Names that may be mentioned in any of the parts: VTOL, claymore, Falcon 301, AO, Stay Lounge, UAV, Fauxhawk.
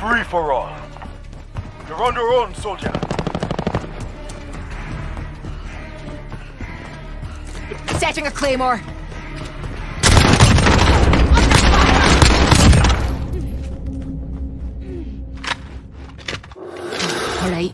free-for-all. You're on your own, soldier. Setting a claymore. All right.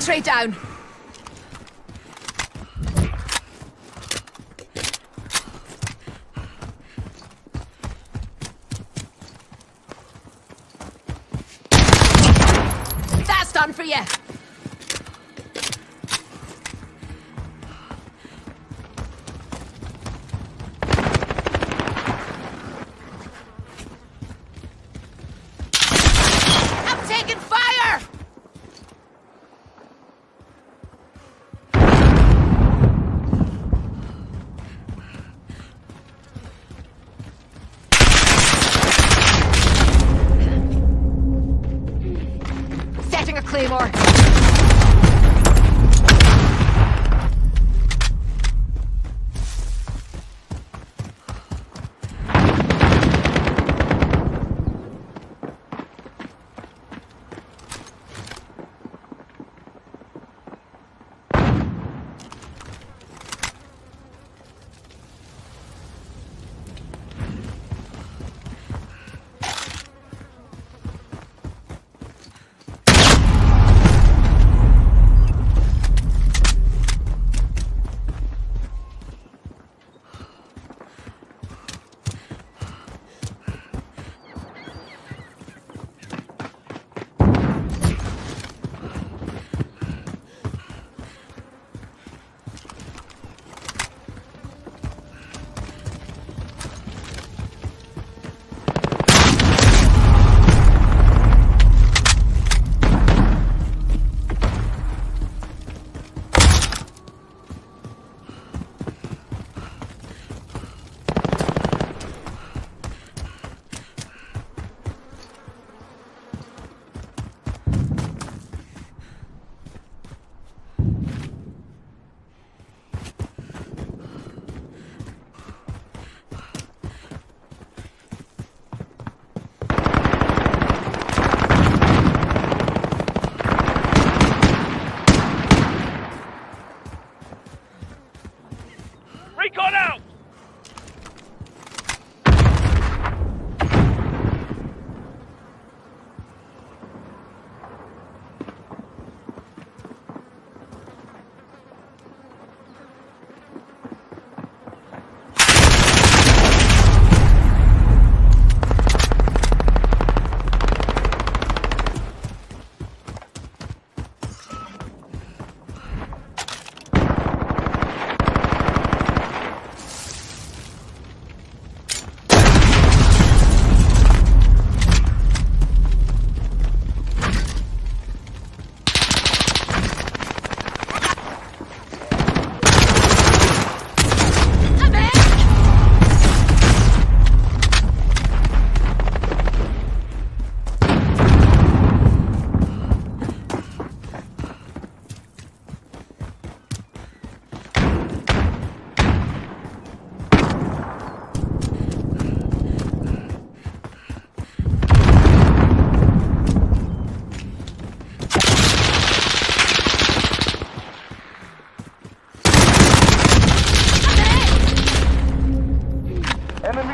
Straight down. That's done for you. Claymore.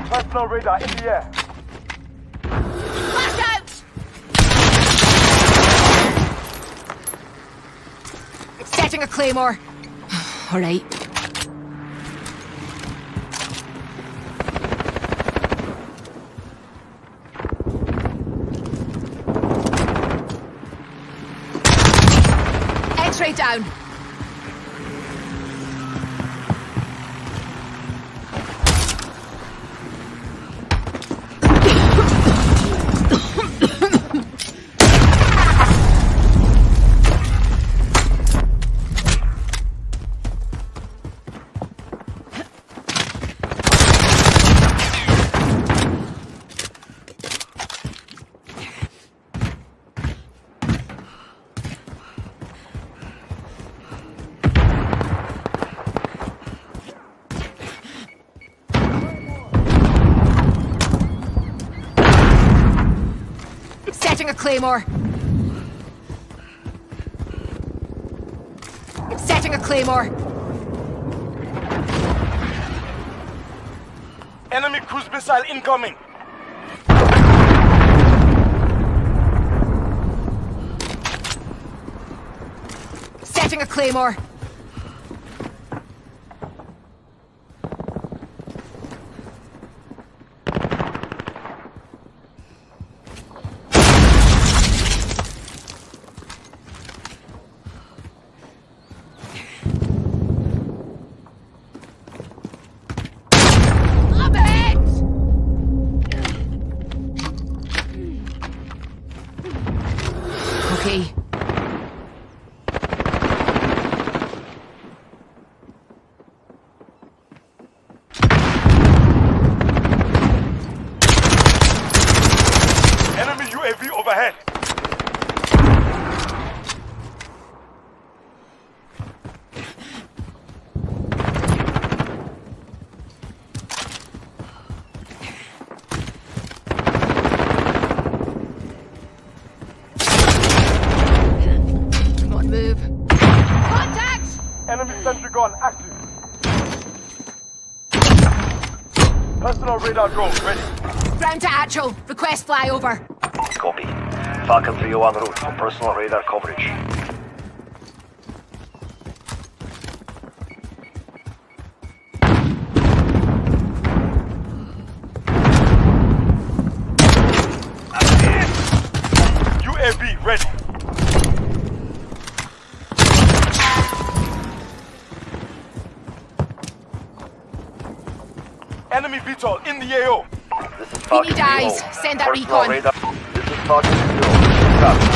Personal radar in the air. Flash out! Setting a claymore. All right. straight down. I'm setting a claymore. Enemy cruise missile incoming. Setting a claymore. Radar drone ready. Round to Actual. Request flyover. Copy. Falcon 301 route for personal radar coverage. UAV ready. Enemy VTOL in the AO. This is Falcon. He dies. Send that recon. Radar. This is Falcon 301.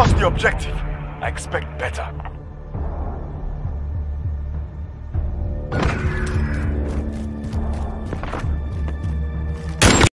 Lost the objective. I expect better.